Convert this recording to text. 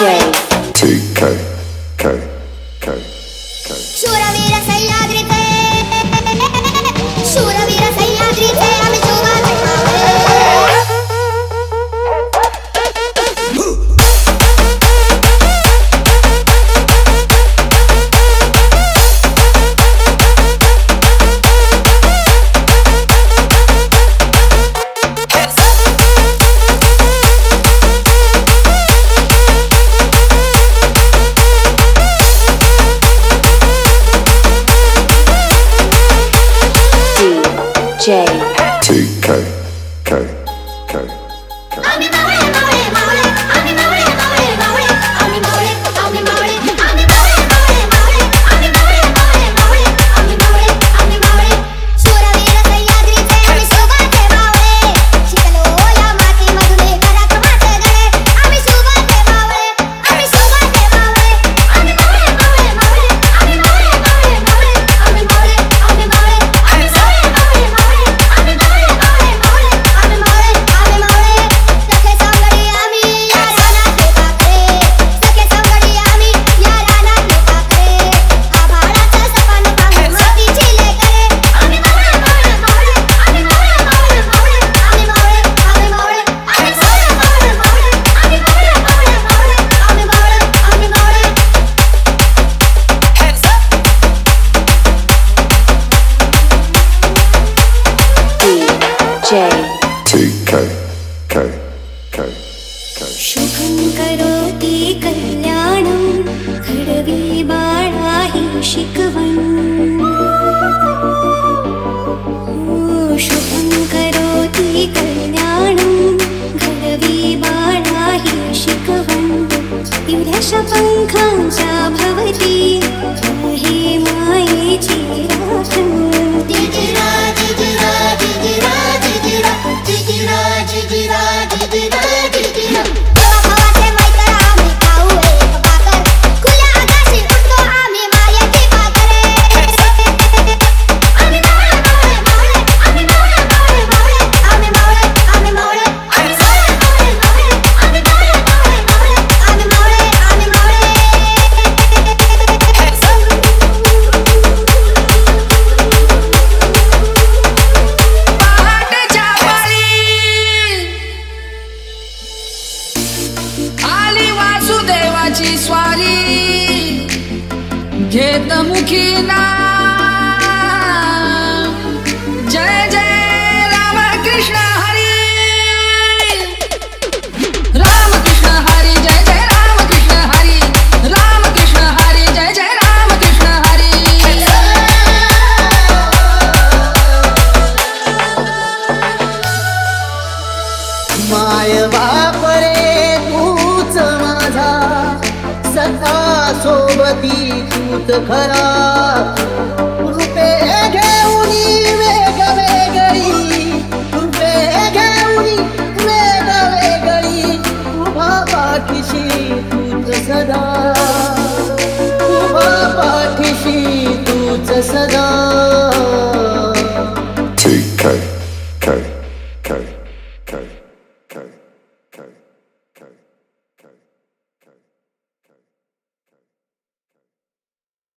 TK. TK.